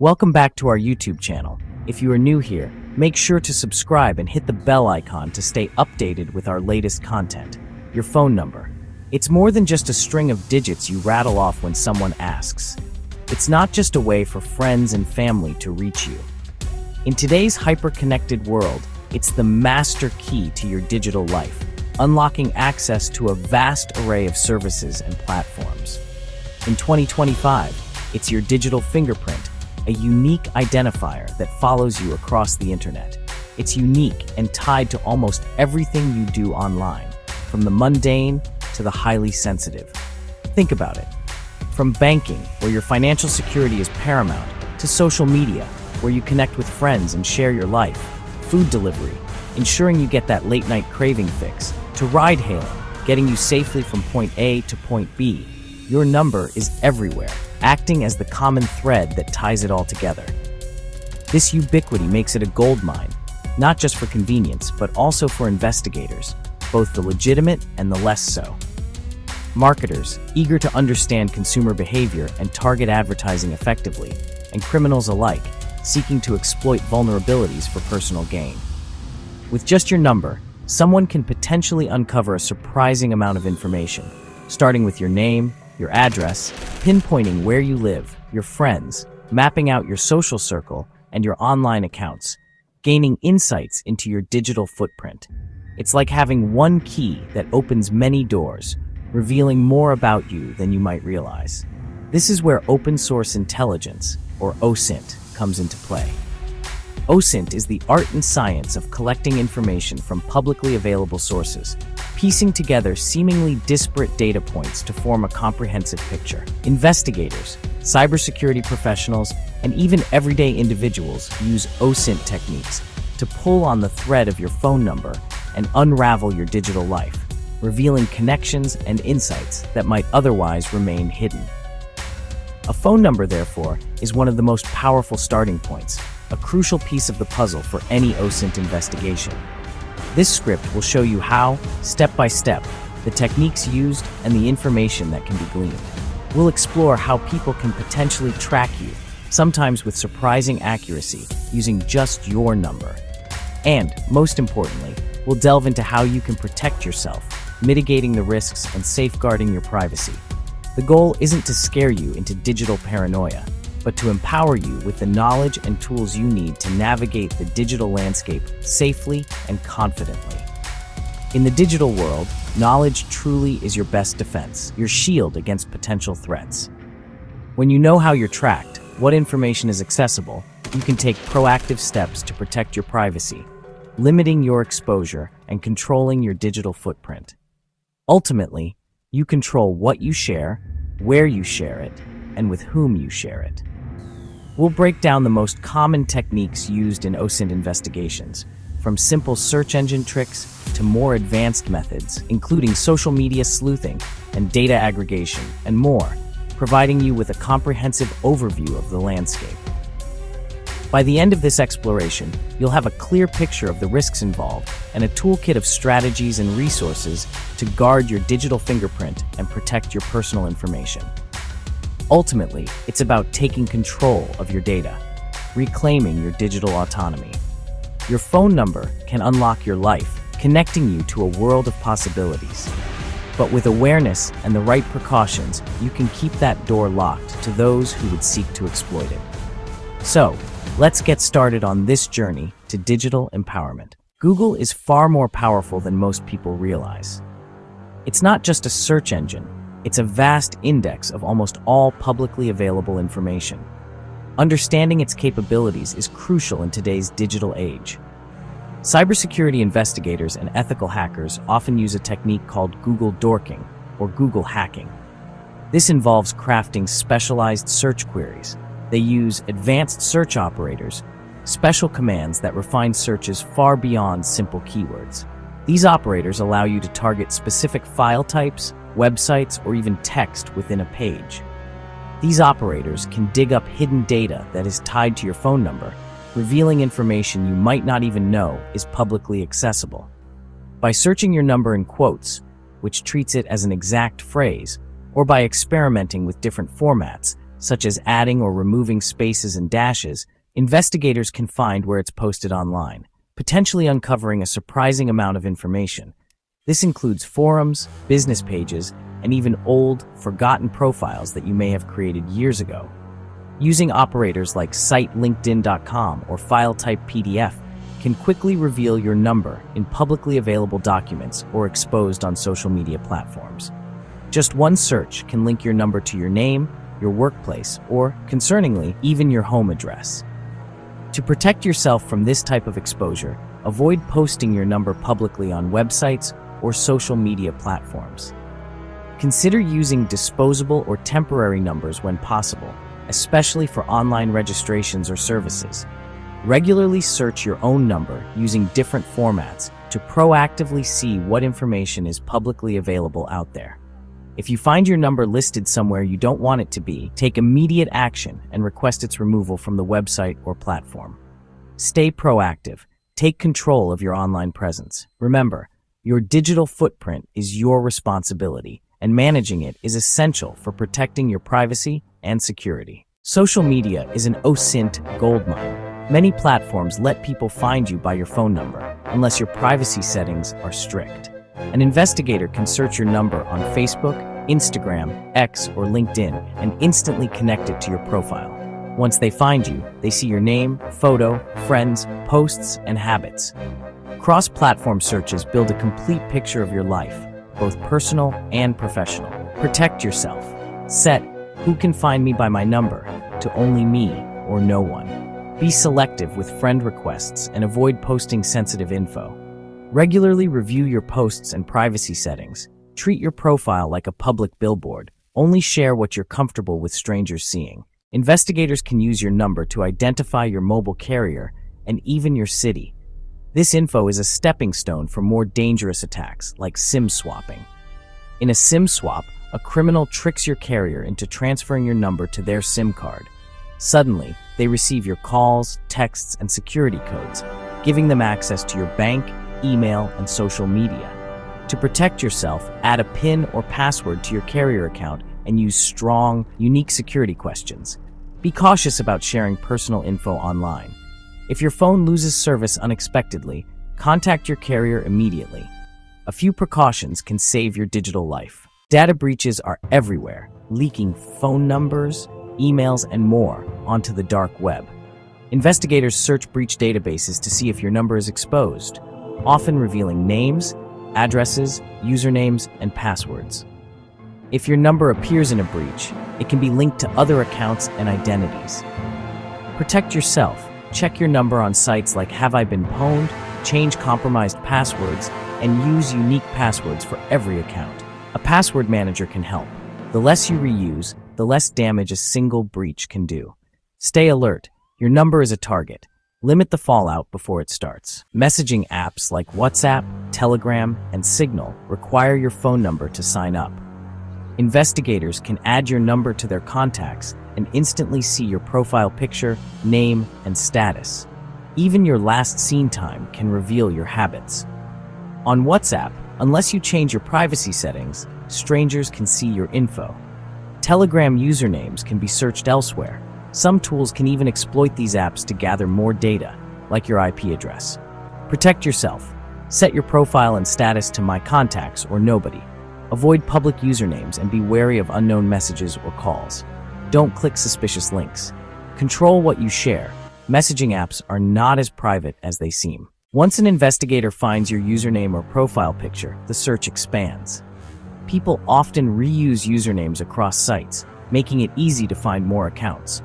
Welcome back to our YouTube channel. If you are new here, make sure to subscribe and hit the bell icon to stay updated with our latest content. Your phone number. It's more than just a string of digits you rattle off when someone asks. It's not just a way for friends and family to reach you. In today's hyper-connected world, it's the master key to your digital life, unlocking access to a vast array of services and platforms. In 2025, it's your digital fingerprint, a unique identifier that follows you across the internet. It's unique and tied to almost everything you do online, from the mundane to the highly sensitive. Think about it. From banking, where your financial security is paramount, to social media, where you connect with friends and share your life, food delivery, ensuring you get that late-night craving fix, to ride-hailing, getting you safely from point A to point B, your number is everywhere, acting as the common thread that ties it all together. This ubiquity makes it a goldmine, not just for convenience, but also for investigators, both the legitimate and the less so. Marketers, eager to understand consumer behavior and target advertising effectively, and criminals alike, seeking to exploit vulnerabilities for personal gain. With just your number, someone can potentially uncover a surprising amount of information, starting with your name, your address, pinpointing where you live, your friends, mapping out your social circle and your online accounts, gaining insights into your digital footprint. It's like having one key that opens many doors, revealing more about you than you might realize. This is where open source intelligence, or OSINT, comes into play. OSINT is the art and science of collecting information from publicly available sources, piecing together seemingly disparate data points to form a comprehensive picture. Investigators, cybersecurity professionals, and even everyday individuals use OSINT techniques to pull on the thread of your phone number and unravel your digital life, revealing connections and insights that might otherwise remain hidden. A phone number, therefore, is one of the most powerful starting points, a crucial piece of the puzzle for any OSINT investigation. This script will show you how, step by step, the techniques used and the information that can be gleaned. We'll explore how people can potentially track you, sometimes with surprising accuracy, using just your number. And, most importantly, we'll delve into how you can protect yourself, mitigating the risks and safeguarding your privacy. The goal isn't to scare you into digital paranoia, but to empower you with the knowledge and tools you need to navigate the digital landscape safely and confidently. In the digital world, knowledge truly is your best defense, your shield against potential threats. When you know how you're tracked, what information is accessible, you can take proactive steps to protect your privacy, limiting your exposure and controlling your digital footprint. Ultimately, you control what you share, where you share it, and with whom you share it. We'll break down the most common techniques used in OSINT investigations, from simple search engine tricks to more advanced methods, including social media sleuthing and data aggregation and more, providing you with a comprehensive overview of the landscape. By the end of this exploration, you'll have a clear picture of the risks involved and a toolkit of strategies and resources to guard your digital fingerprint and protect your personal information. Ultimately, it's about taking control of your data, reclaiming your digital autonomy. Your phone number can unlock your life, connecting you to a world of possibilities. But with awareness and the right precautions, you can keep that door locked to those who would seek to exploit it. So, let's get started on this journey to digital empowerment. Google is far more powerful than most people realize. It's not just a search engine, it's a vast index of almost all publicly available information. Understanding its capabilities is crucial in today's digital age. Cybersecurity investigators and ethical hackers often use a technique called Google dorking or Google hacking. This involves crafting specialized search queries. They use advanced search operators, special commands that refine searches far beyond simple keywords. These operators allow you to target specific file types, websites, or even text within a page. These operators can dig up hidden data that is tied to your phone number, revealing information you might not even know is publicly accessible. By searching your number in quotes, which treats it as an exact phrase, or by experimenting with different formats, such as adding or removing spaces and dashes, investigators can find where it's posted online, potentially uncovering a surprising amount of information. This includes forums, business pages, and even old, forgotten profiles that you may have created years ago. Using operators like site linkedin.com or file type PDF can quickly reveal your number in publicly available documents or exposed on social media platforms. Just one search can link your number to your name, your workplace, or, concerningly, even your home address. To protect yourself from this type of exposure, avoid posting your number publicly on websites or social media platforms. Consider using disposable or temporary numbers when possible, especially for online registrations or services. Regularly search your own number using different formats to proactively see what information is publicly available out there. If you find your number listed somewhere you don't want it to be, take immediate action and request its removal from the website or platform. Stay proactive. Take control of your online presence. Remember, your digital footprint is your responsibility, and managing it is essential for protecting your privacy and security. Social media is an OSINT goldmine. Many platforms let people find you by your phone number, unless your privacy settings are strict. An investigator can search your number on Facebook, Instagram, X, or LinkedIn and instantly connect it to your profile. Once they find you, they see your name, photo, friends, posts, and habits. Cross-platform searches build a complete picture of your life, both personal and professional. Protect yourself. Set "Who can find me by my number?" to "Only me" or "No one." Be selective with friend requests and avoid posting sensitive info. Regularly review your posts and privacy settings. Treat your profile like a public billboard. Only share what you're comfortable with strangers seeing. Investigators can use your number to identify your mobile carrier and even your city. This info is a stepping stone for more dangerous attacks like SIM swapping. In a SIM swap, a criminal tricks your carrier into transferring your number to their SIM card. Suddenly, they receive your calls, texts, and security codes, giving them access to your bank, email, and social media. To protect yourself, add a PIN or password to your carrier account and use strong, unique security questions. Be cautious about sharing personal info online. If your phone loses service unexpectedly, contact your carrier immediately. A few precautions can save your digital life. Data breaches are everywhere, leaking phone numbers, emails, and more onto the dark web. Investigators search breach databases to see if your number is exposed, often revealing names, addresses, usernames, and passwords. If your number appears in a breach, it can be linked to other accounts and identities. Protect yourself. Check your number on sites like Have I Been Pwned, change compromised passwords, and use unique passwords for every account. A password manager can help. The less you reuse, the less damage a single breach can do. Stay alert. Your number is a target. Limit the fallout before it starts. Messaging apps like WhatsApp, Telegram, and Signal require your phone number to sign up. Investigators can add your number to their contacts and instantly see your profile picture, name, and status. Even your last seen time can reveal your habits. On WhatsApp, unless you change your privacy settings, strangers can see your info. Telegram usernames can be searched elsewhere. Some tools can even exploit these apps to gather more data, like your IP address. Protect yourself. Set your profile and status to "my contacts" or "nobody." Avoid public usernames and be wary of unknown messages or calls. Don't click suspicious links. Control what you share. Messaging apps are not as private as they seem. Once an investigator finds your username or profile picture, the search expands. People often reuse usernames across sites, making it easy to find more accounts.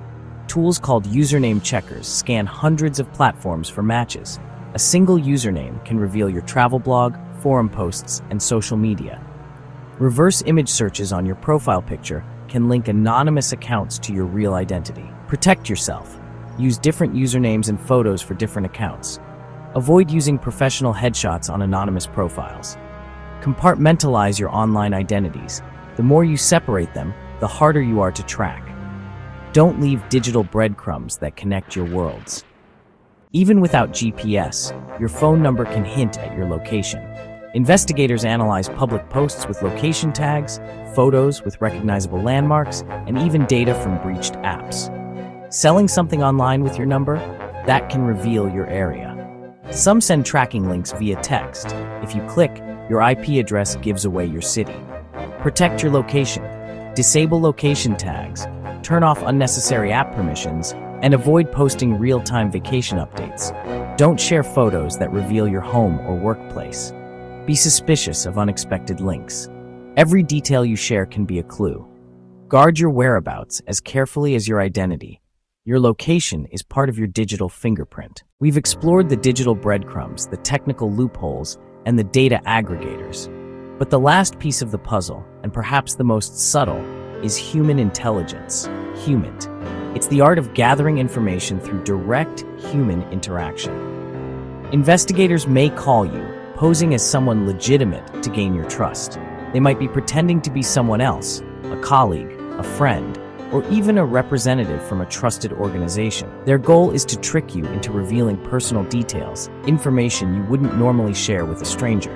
Tools called username checkers scan hundreds of platforms for matches. A single username can reveal your travel blog, forum posts, and social media. Reverse image searches on your profile picture can link anonymous accounts to your real identity. Protect yourself. Use different usernames and photos for different accounts. Avoid using professional headshots on anonymous profiles. Compartmentalize your online identities. The more you separate them, the harder you are to track. Don't leave digital breadcrumbs that connect your worlds. Even without GPS, your phone number can hint at your location. Investigators analyze public posts with location tags, photos with recognizable landmarks, and even data from breached apps. Selling something online with your number? That can reveal your area. Some send tracking links via text. If you click, your IP address gives away your city. Protect your location. Disable location tags. Turn off unnecessary app permissions, and avoid posting real-time vacation updates. Don't share photos that reveal your home or workplace. Be suspicious of unexpected links. Every detail you share can be a clue. Guard your whereabouts as carefully as your identity. Your location is part of your digital fingerprint. We've explored the digital breadcrumbs, the technical loopholes, and the data aggregators. But the last piece of the puzzle, and perhaps the most subtle, is human intelligence, HUMINT. It's the art of gathering information through direct human interaction. Investigators may call you, posing as someone legitimate to gain your trust. They might be pretending to be someone else, a colleague, a friend, or even a representative from a trusted organization. Their goal is to trick you into revealing personal details, information you wouldn't normally share with a stranger.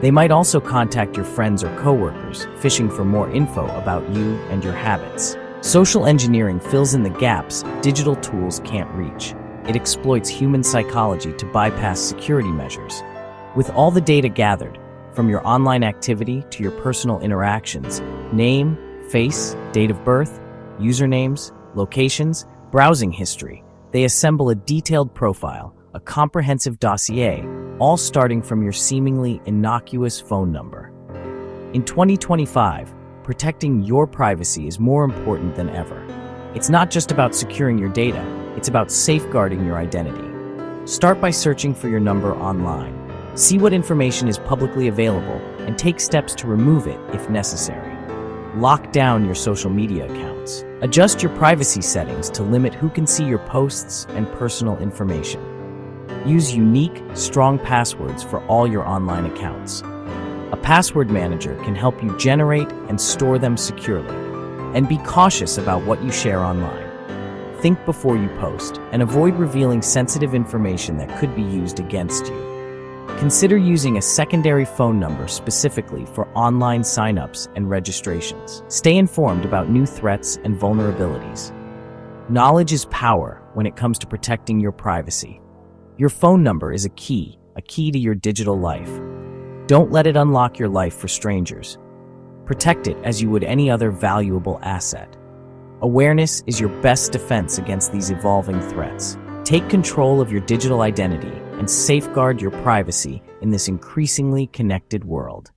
They might also contact your friends or coworkers, fishing for more info about you and your habits. Social engineering fills in the gaps digital tools can't reach. It exploits human psychology to bypass security measures. With all the data gathered, from your online activity to your personal interactions, name, face, date of birth, usernames, locations, browsing history, they assemble a detailed profile, a comprehensive dossier, all starting from your seemingly innocuous phone number. In 2025, protecting your privacy is more important than ever. It's not just about securing your data, it's about safeguarding your identity. Start by searching for your number online. See what information is publicly available and take steps to remove it if necessary. Lock down your social media accounts. Adjust your privacy settings to limit who can see your posts and personal information. Use unique, strong passwords for all your online accounts. A password manager can help you generate and store them securely. And be cautious about what you share online. Think before you post and avoid revealing sensitive information that could be used against you. Consider using a secondary phone number specifically for online signups and registrations. Stay informed about new threats and vulnerabilities. Knowledge is power when it comes to protecting your privacy. Your phone number is a key to your digital life. Don't let it unlock your life for strangers. Protect it as you would any other valuable asset. Awareness is your best defense against these evolving threats. Take control of your digital identity and safeguard your privacy in this increasingly connected world.